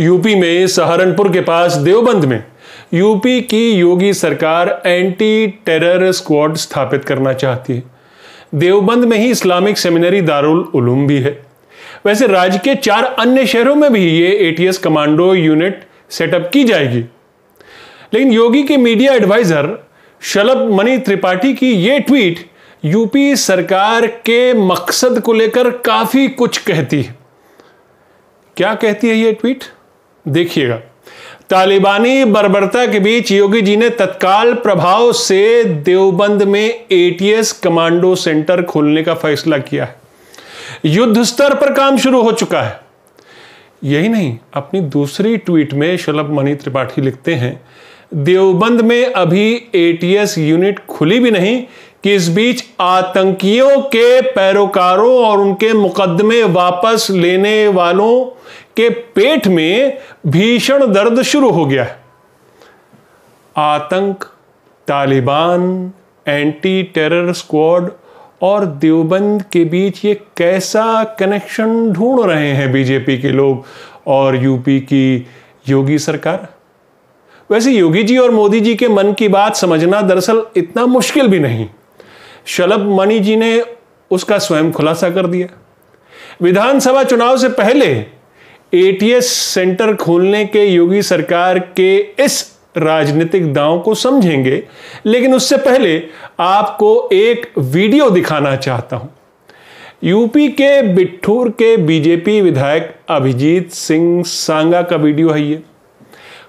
UP में सहारनपुर के पास देवबंद में यूपी की योगी सरकार एंटी टेरर स्क्वाड स्थापित करना चाहती है। देवबंद में ही इस्लामिक सेमिनरी दारूल उलूम भी है। वैसे राज्य के 4 अन्य शहरों में भी ये एटीएस कमांडो यूनिट सेटअप की जाएगी, लेकिन योगी के मीडिया एडवाइजर शलभ मणि त्रिपाठी की ये ट्वीट यूपी सरकार के मकसद को लेकर काफी कुछ कहती है। क्या कहती है ये ट्वीट, देखिएगा। तालिबानी बर्बरता के बीच योगी जी ने तत्काल प्रभाव से देवबंद में एटीएस कमांडो सेंटर खोलने का फैसला किया है। युद्ध स्तर पर काम शुरू हो चुका है। यही नहीं, अपनी दूसरी ट्वीट में शलभ मणि त्रिपाठी लिखते हैं, देवबंद में अभी एटीएस यूनिट खुली भी नहीं कि इस बीच आतंकियों के पैरोकारों और उनके मुकदमे वापस लेने वालों के पेट में भीषण दर्द शुरू हो गया है। आतंक, तालिबान, एंटी टेरर स्क्वाड और देवबंद के बीच ये कैसा कनेक्शन ढूंढ रहे हैं बीजेपी के लोग और यूपी की योगी सरकार। वैसे योगी जी और मोदी जी के मन की बात समझना दरअसल इतना मुश्किल भी नहीं। शलभ मणि जी ने उसका स्वयं खुलासा कर दिया। विधानसभा चुनाव से पहले एटीएस सेंटर खोलने के योगी सरकार के इस राजनीतिक दांव को समझेंगे, लेकिन उससे पहले आपको एक वीडियो दिखाना चाहता हूं। यूपी के बिट्ठूर के बीजेपी विधायक अभिजीत सिंह सांगा का वीडियो है। ये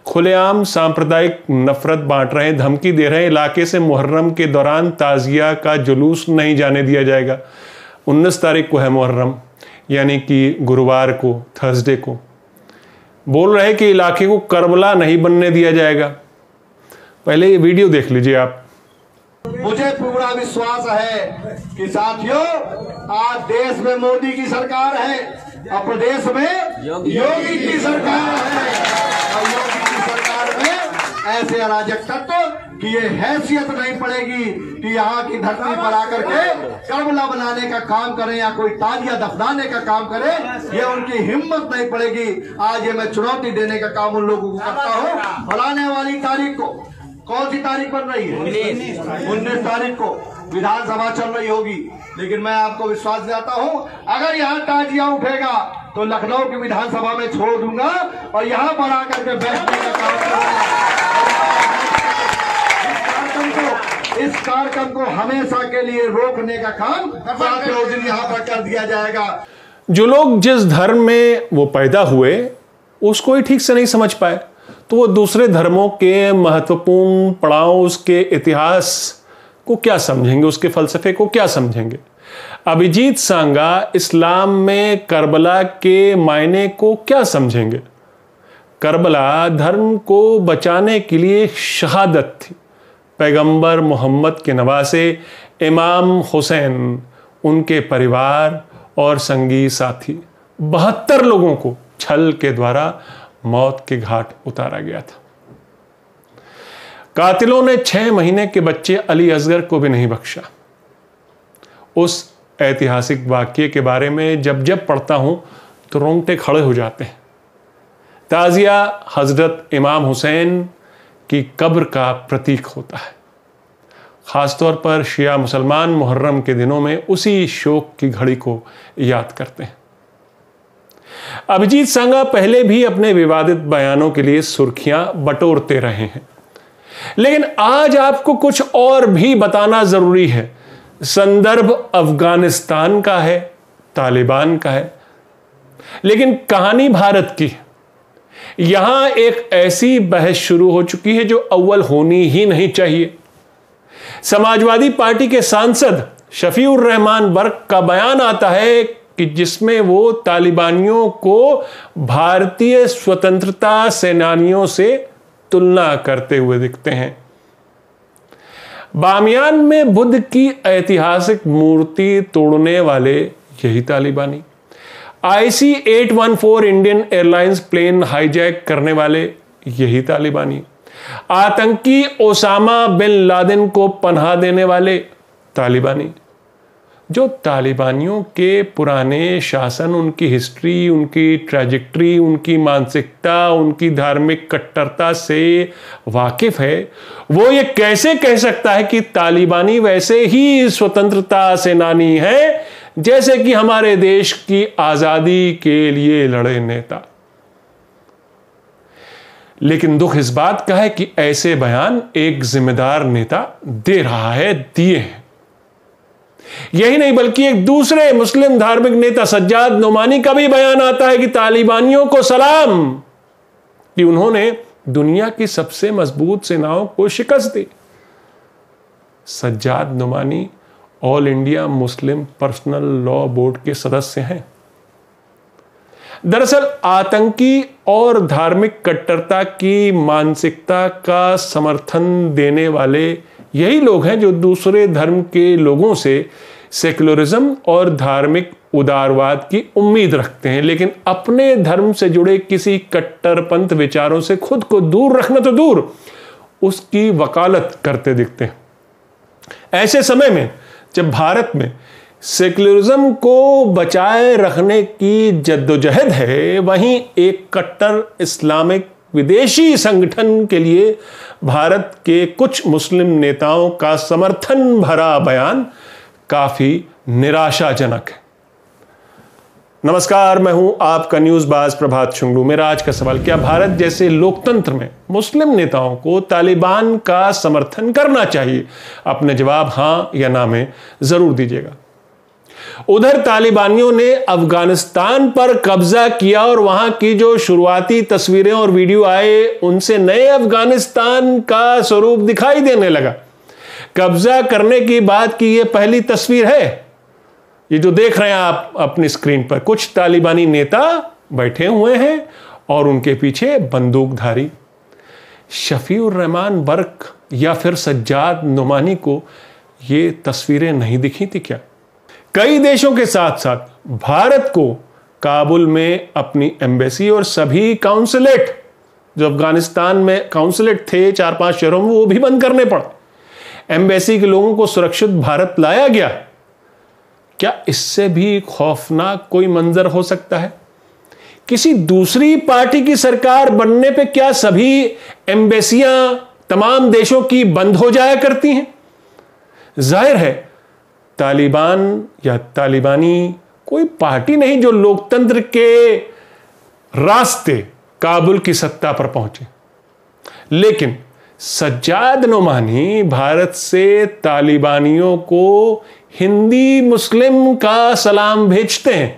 खुलेआम सांप्रदायिक नफरत बांट रहे हैं, धमकी दे रहे हैं, इलाके से मुहर्रम के दौरान ताजिया का जुलूस नहीं जाने दिया जाएगा। 19 तारीख को है मुहर्रम, यानी कि गुरुवार को, थर्सडे को। बोल रहे कि इलाके को करबला नहीं बनने दिया जाएगा। पहले ये वीडियो देख लीजिए आप। मुझे पूरा विश्वास है कि साथियों, आज देश में मोदी की सरकार है और प्रदेश में योगी की सरकार है। ऐसे अराजक तत्व की ये हैसियत नहीं पड़ेगी कि यहाँ की धरती पर आकर के करबला बनाने का काम करें या कोई ताजिया दफनाने का काम करें, ये उनकी हिम्मत नहीं पड़ेगी। आज ये मैं चुनौती देने का काम उन लोगों को करता हूँ। बुलाने वाली तारीख को, कौन सी तारीख बन रही है? 19 तारीख को विधानसभा चल रही होगी, लेकिन मैं आपको विश्वास दिलाता हूँ, अगर यहाँ ताजिया उठेगा तो लखनऊ की विधानसभा में छोड़ दूंगा और यहाँ पर आकर के बैठने का काम करूंगा। इस कार्यक्रम को हमेशा के लिए रोकने का काम यहाँ पर कर दिया जाएगा। जो लोग जिस धर्म में वो पैदा हुए उसको ही ठीक से नहीं समझ पाए, तो वो दूसरे धर्मों के महत्वपूर्ण पड़ाव, उसके इतिहास को क्या समझेंगे, उसके फलसफे को क्या समझेंगे। अभिजीत सांगा इस्लाम में करबला के मायने को क्या समझेंगे। करबला धर्म को बचाने के लिए शहादत थी। पैगंबर मोहम्मद के नवासे इमाम हुसैन, उनके परिवार और संगी साथी 72 लोगों को छल के द्वारा मौत के घाट उतारा गया था। कातिलों ने 6 महीने के बच्चे अली असगर को भी नहीं बख्शा। उस ऐतिहासिक वाक्य के बारे में जब जब पढ़ता हूं तो रोंगटे खड़े हो जाते हैं। ताजिया हजरत इमाम हुसैन की कब्र का प्रतीक होता है। खासतौर पर शिया मुसलमान मुहर्रम के दिनों में उसी शोक की घड़ी को याद करते हैं। अभिजीत सांगा पहले भी अपने विवादित बयानों के लिए सुर्खियां बटोरते रहे हैं, लेकिन आज आपको कुछ और भी बताना जरूरी है। संदर्भ अफगानिस्तान का है, तालिबान का है, लेकिन कहानी भारत की है। यहां एक ऐसी बहस शुरू हो चुकी है जो अव्वल होनी ही नहीं चाहिए। समाजवादी पार्टी के सांसद शफीउर रहमान बर्क का बयान आता है कि जिसमें वो तालिबानियों को भारतीय स्वतंत्रता सेनानियों से तुलना करते हुए दिखते हैं। बामियान में बुद्ध की ऐतिहासिक मूर्ति तोड़ने वाले यही तालिबानी, IC-814 Indian airlines plane hijack करने वाले यही तालिबानी, आतंकी ओसामा बिन लादेन को पनाह देने वाले तालिबानी, जो तालिबानियों के पुराने शासन, उनकी हिस्ट्री, उनकी ट्रैजेक्टरी, उनकी मानसिकता, उनकी धार्मिक कट्टरता से वाकिफ है, वो ये कैसे कह सकता है कि तालिबानी वैसे ही स्वतंत्रता सेनानी है जैसे कि हमारे देश की आज़ादी के लिए लड़े नेता। लेकिन दुख इस बात का है कि ऐसे बयान एक जिम्मेदार नेता दे रहा है, दिए हैं। यही नहीं बल्कि एक दूसरे मुस्लिम धार्मिक नेता सज्जाद नोमानी का भी बयान आता है कि तालिबानियों को सलाम, कि उन्होंने दुनिया की सबसे मजबूत सेनाओं को शिकस्त दी। Sajjad Nomani all India Muslim personal law board के सदस्य हैं। दरअसल आतंकी और धार्मिक कट्टरता की मानसिकता का समर्थन देने वाले यही लोग हैं जो दूसरे धर्म के लोगों से सेकुलरिज्म और धार्मिक उदारवाद की उम्मीद रखते हैं, लेकिन अपने धर्म से जुड़े किसी कट्टरपंथ विचारों से खुद को दूर रखना तो दूर, उसकी वकालत करते दिखते हैं। ऐसे समय में जब भारत में सेकुलरिज्म को बचाए रखने की जद्दोजहद है, वहीं एक कट्टर इस्लामिक विदेशी संगठन के लिए भारत के कुछ मुस्लिम नेताओं का समर्थन भरा बयान काफी निराशाजनक है। नमस्कार, मैं हूं आपका न्यूज बाज प्रभात शुंगलू। मेरा आज का सवाल, क्या भारत जैसे लोकतंत्र में मुस्लिम नेताओं को तालिबान का समर्थन करना चाहिए? अपने जवाब हाँ या ना में जरूर दीजिएगा। उधर तालिबानियों ने अफगानिस्तान पर कब्जा किया और वहां की जो शुरुआती तस्वीरें और वीडियो आए उनसे नए अफगानिस्तान का स्वरूप दिखाई देने लगा। कब्जा करने की बात की यह पहली तस्वीर है, ये जो देख रहे हैं आप अपनी स्क्रीन पर। कुछ तालिबानी नेता बैठे हुए हैं और उनके पीछे बंदूकधारी। शफीउर रहमान बर्क या फिर सज्जाद नोमानी को ये तस्वीरें नहीं दिखी थी क्या? कई देशों के साथ साथ भारत को काबुल में अपनी एम्बेसी और सभी काउंसलेट, जो अफगानिस्तान में काउंसलेट थे 4-5 शहरों में, वो भी बंद करने पड़े। एम्बेसी के लोगों को सुरक्षित भारत लाया गया। क्या इससे भी खौफनाक कोई मंजर हो सकता है? किसी दूसरी पार्टी की सरकार बनने पे क्या सभी एम्बेसियां तमाम देशों की बंद हो जाया करती हैं? जाहिर है तालिबान या तालिबानी कोई पार्टी नहीं जो लोकतंत्र के रास्ते काबुल की सत्ता पर पहुंचे, लेकिन सज्जाद नोमानी भारत से तालिबानियों को हिंदी मुस्लिम का सलाम भेजते हैं।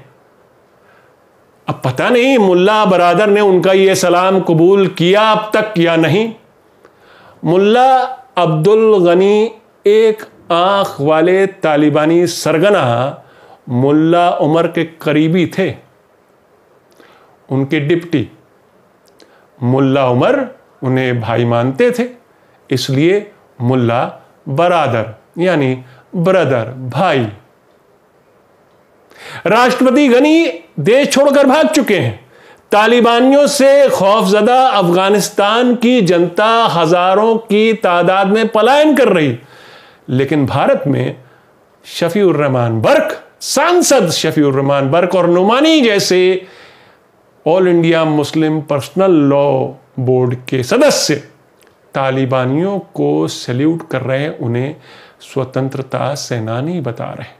अब पता नहीं मुल्ला बरादर ने उनका यह सलाम कबूल किया अब तक या नहीं। मुल्ला अब्दुल गनी, एक आंख वाले तालिबानी सरगना मुल्ला उमर के करीबी थे। उनके डिप्टी मुल्ला उमर उन्हें भाई मानते थे, इसलिए मुल्ला बरादर यानी ब्रदर, भाई। राष्ट्रपति गनी देश छोड़कर भाग चुके हैं। तालिबानियों से खौफजदा अफगानिस्तान की जनता हजारों की तादाद में पलायन कर रही, लेकिन भारत में शफीउर रहमान बर्क, सांसद शफीउर रहमान बर्क और नोमानी जैसे all India Muslim personal law board के सदस्य तालिबानियों को सैल्यूट कर रहे हैं, उन्हें स्वतंत्रता सेनानी बता रहे हैं।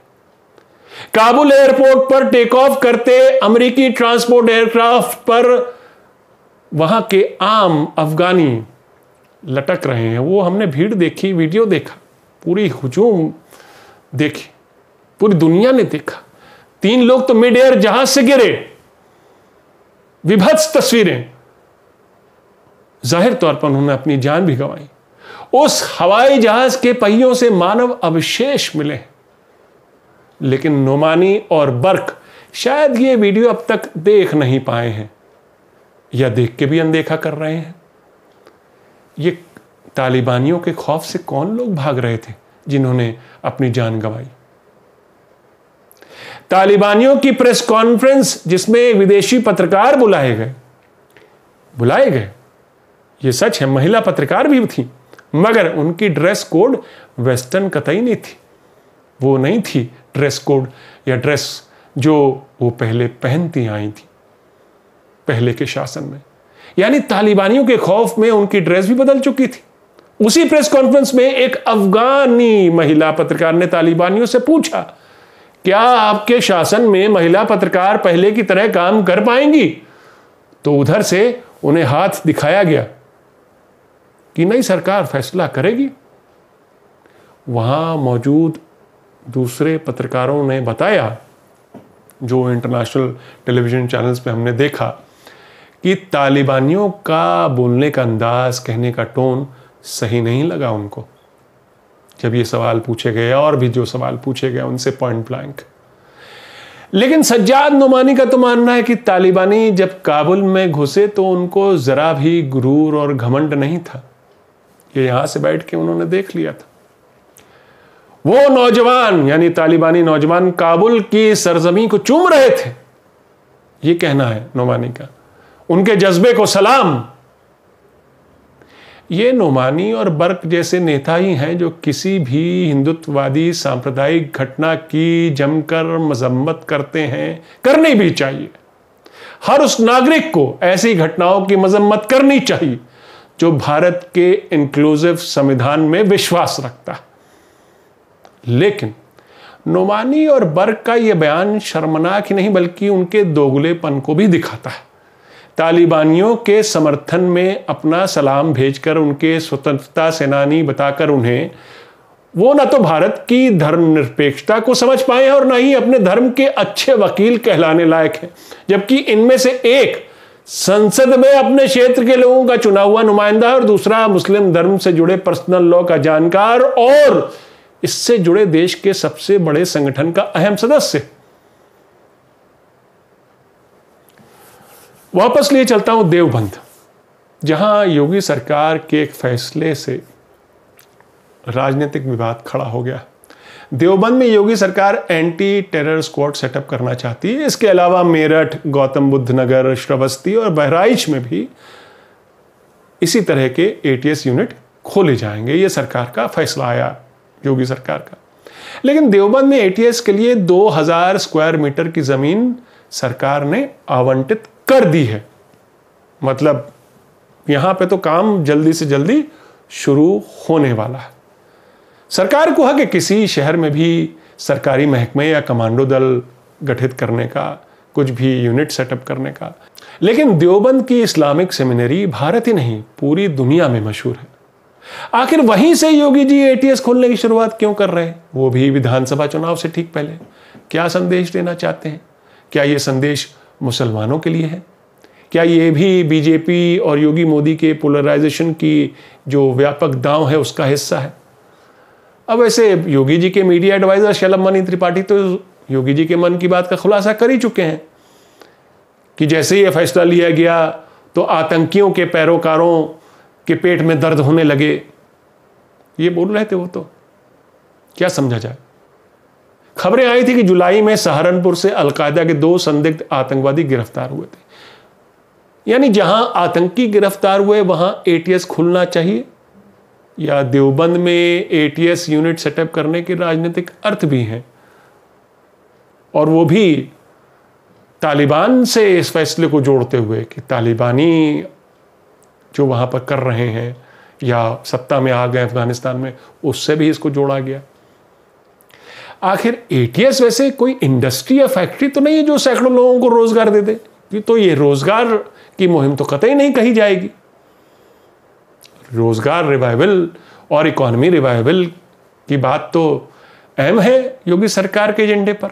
काबुल एयरपोर्ट पर टेक ऑफ करते अमेरिकी ट्रांसपोर्ट एयरक्राफ्ट पर वहां के आम अफगानी लटक रहे हैं। वो हमने भीड़ देखी, वीडियो देखा, पूरी हुजूम देखी, पूरी दुनिया ने देखा। 3 लोग तो मिड एयर जहाज से गिरे, विभत्स तस्वीरें। जाहिर तौर पर उन्होंने अपनी जान भी गंवाई। उस हवाई जहाज के पहियों से मानव अवशेष मिले, लेकिन नोमानी और बर्क शायद ये वीडियो अब तक देख नहीं पाए हैं या देख के भी अनदेखा कर रहे हैं। ये तालिबानियों के खौफ से कौन लोग भाग रहे थे जिन्होंने अपनी जान गंवाई? तालिबानियों की प्रेस कॉन्फ्रेंस जिसमें विदेशी पत्रकार बुलाए गए, ये सच है, महिला पत्रकार भी थी, मगर उनकी ड्रेस कोड वेस्टर्न कतई नहीं थी। वो नहीं थी ड्रेस कोड या ड्रेस जो वो पहले पहनती आई थी पहले के शासन में, यानी तालिबानियों के खौफ में उनकी ड्रेस भी बदल चुकी थी। उसी प्रेस कॉन्फ्रेंस में एक अफगानी महिला पत्रकार ने तालिबानियों से पूछा, क्या आपके शासन में महिला पत्रकार पहले की तरह काम कर पाएंगी? तो उधर से उन्हें हाथ दिखाया गया कि नई सरकार फैसला करेगी। वहां मौजूद दूसरे पत्रकारों ने बताया, जो इंटरनेशनल टेलीविजन चैनल्स पे हमने देखा, कि तालिबानियों का बोलने का अंदाज, कहने का टोन सही नहीं लगा उनको जब ये सवाल पूछे गए और भी जो सवाल पूछे गए उनसे पॉइंट ब्लैंक। लेकिन सज्जाद नोमानी का तो मानना है कि तालिबानी जब काबुल में घुसे तो उनको जरा भी गुरूर और घमंड नहीं था, ये यहां से बैठ के उन्होंने देख लिया था। वो नौजवान, यानी तालिबानी नौजवान, काबुल की सरजमी को चूम रहे थे, ये कहना है नोमानी का। उनके जज्बे को सलाम। ये नोमानी और बर्क जैसे नेता ही हैं जो किसी भी हिंदुत्ववादी सांप्रदायिक घटना की जमकर मजम्मत करते हैं, करनी भी चाहिए। हर उस नागरिक को ऐसी घटनाओं की मजम्मत करनी चाहिए जो भारत के इंक्लूसिव संविधान में विश्वास रखता है। लेकिन नोमानी और बर्क का यह बयान शर्मनाक ही नहीं बल्कि उनके दोगलेपन को भी दिखाता है। तालिबानियों के समर्थन में अपना सलाम भेजकर, उनके स्वतंत्रता सेनानी बताकर उन्हें, वो ना तो भारत की धर्मनिरपेक्षता को समझ पाए हैं और ना ही अपने धर्म के अच्छे वकील कहलाने लायक हैं, जबकि इनमें से एक संसद में अपने क्षेत्र के लोगों का चुना हुआ नुमाइंदा है और दूसरा मुस्लिम धर्म से जुड़े पर्सनल लॉ का जानकार और इससे जुड़े देश के सबसे बड़े संगठन का अहम सदस्य। वापस लिए चलता हूं देवबंद, जहां योगी सरकार के एक फैसले से राजनीतिक विवाद खड़ा हो गया। देवबंद में योगी सरकार एंटी टेरर स्क्वाड सेटअप करना चाहती है। इसके अलावा मेरठ, गौतम बुद्ध नगर, श्रावस्ती और बहराइच में भी इसी तरह के एटीएस यूनिट खोले जाएंगे। ये सरकार का फैसला आया, योगी सरकार का। लेकिन देवबंद में एटीएस के लिए 2000 स्क्वायर मीटर की जमीन सरकार ने आवंटित कर दी है। मतलब यहां पे तो काम जल्दी से जल्दी शुरू होने वाला है। सरकार को है कि किसी शहर में भी सरकारी महकमे या कमांडो दल गठित करने का, कुछ भी यूनिट सेटअप करने का। लेकिन देवबंद की इस्लामिक सेमिनरी भारत ही नहीं पूरी दुनिया में मशहूर है। आखिर वहीं से योगी जी एटीएस खोलने की शुरुआत क्यों कर रहे हैं, वो भी विधानसभा चुनाव से ठीक पहले? क्या संदेश देना चाहते हैं? क्या ये संदेश मुसलमानों के लिए है? क्या ये भी बीजेपी और योगी मोदी के पोलराइजेशन की जो व्यापक दांव है उसका हिस्सा है? अब ऐसे योगी जी के मीडिया एडवाइजर शलभ मणि त्रिपाठी तो योगी जी के मन की बात का खुलासा कर ही चुके हैं कि जैसे ही यह फैसला लिया गया तो आतंकियों के पैरोकारों के पेट में दर्द होने लगे, ये बोल रहे थे वो। तो क्या समझा जाए? खबरें आई थी कि जुलाई में सहारनपुर से अलकायदा के 2 संदिग्ध आतंकवादी गिरफ्तार हुए थे। यानी जहां आतंकी गिरफ्तार हुए वहां एटीएस खुलना चाहिए, या देवबंद में एटीएस यूनिट सेटअप करने के राजनीतिक अर्थ भी हैं, और वो भी तालिबान से इस फैसले को जोड़ते हुए कि तालिबानी जो वहां पर कर रहे हैं या सत्ता में आ गए अफगानिस्तान में, उससे भी इसको जोड़ा गया। आखिर एटीएस वैसे कोई इंडस्ट्री या फैक्ट्री तो नहीं है जो सैकड़ों लोगों को रोजगार दे दे, तो ये रोजगार की मुहिम तो कतई नहीं कही जाएगी। रोजगार रिवाइवल और इकोनॉमी रिवाइवल की बात तो अहम है योगी सरकार के एजेंडे पर,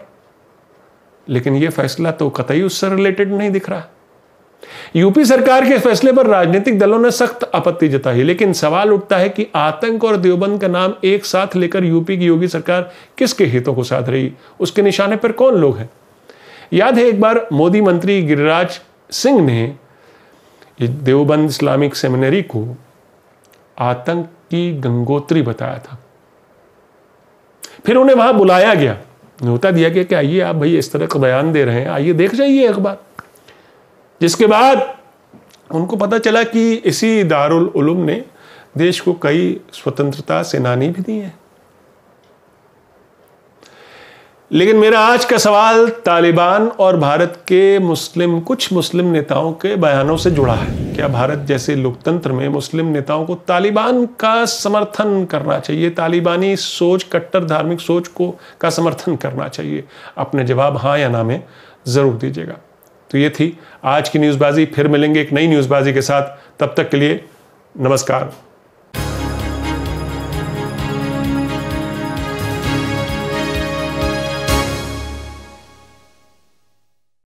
लेकिन यह फैसला तो कतई उससे रिलेटेड नहीं दिख रहा। यूपी सरकार के फैसले पर राजनीतिक दलों ने सख्त आपत्ति जताई, लेकिन सवाल उठता है कि आतंक और देवबंद का नाम एक साथ लेकर यूपी की योगी सरकार किसके हितों को साध रही, उसके निशाने पर कौन लोग हैं? याद है एक बार मोदी मंत्री गिरिराज सिंह ने देवबंद इस्लामिक सेमिनरी को आतंक की गंगोत्री बताया था। फिर उन्हें वहां बुलाया गया, न्योता दिया गया कि आइए आप भैया इस तरह का बयान दे रहे हैं, आइए देख जाइए अखबार। जिसके बाद उनको पता चला कि इसी दारूल उलूम ने देश को कई स्वतंत्रता सेनानी भी दिए हैं। लेकिन मेरा आज का सवाल तालिबान और भारत के कुछ मुस्लिम नेताओं के बयानों से जुड़ा है। क्या भारत जैसे लोकतंत्र में मुस्लिम नेताओं को तालिबान का समर्थन करना चाहिए, तालिबानी सोच, कट्टर धार्मिक सोच का समर्थन करना चाहिए? अपने जवाब हाँ या ना में ज़रूर दीजिएगा। तो ये थी आज की न्यूज़बाजी। फिर मिलेंगे एक नई न्यूज़बाजी के साथ, तब तक के लिए नमस्कार।